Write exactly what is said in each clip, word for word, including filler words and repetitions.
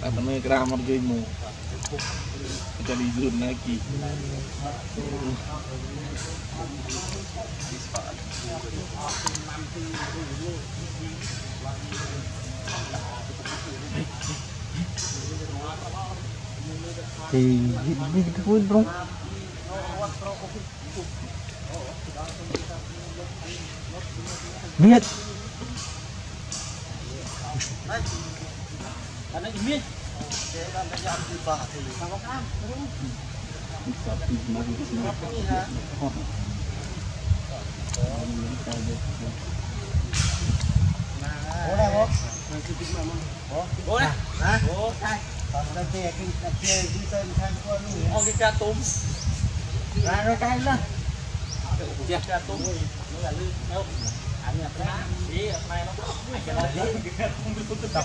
Tại nó mới ra một cái mù cho đi dùn này kì. Thì đi thôi bro. Biết. Anh ấy biết. Thế bạn đã nhận từ bà thì không có cam, đúng không? Bố đây bố. Bố đây. Bố đây. Còn đây kia kia đi tên thang quân. Ông cái cha túm. Ra rồi cái lên. Được cha túm. Nó là lư. Đâu. Anh nhập đá. Ý hôm nay nó cái này không biết tụt tập.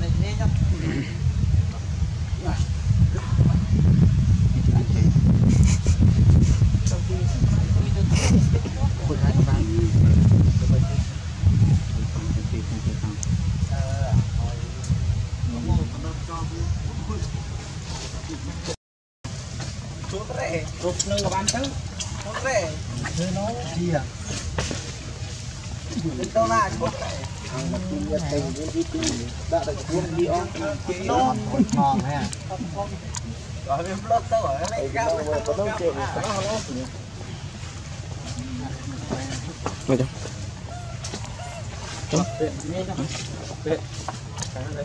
này thế nhá. Rụt nương của bạn chứ. Không rẻ. Thế nó gì à? Đến đâu là chứ. Thằng mà kia tình với đi tù. Đã được cuốn đi ôm. Nó còn thòn hay à? Rồi em lót tao ở đây cao. Có đâu kệ. Mày cho. Cho. Để. Để. Cái này.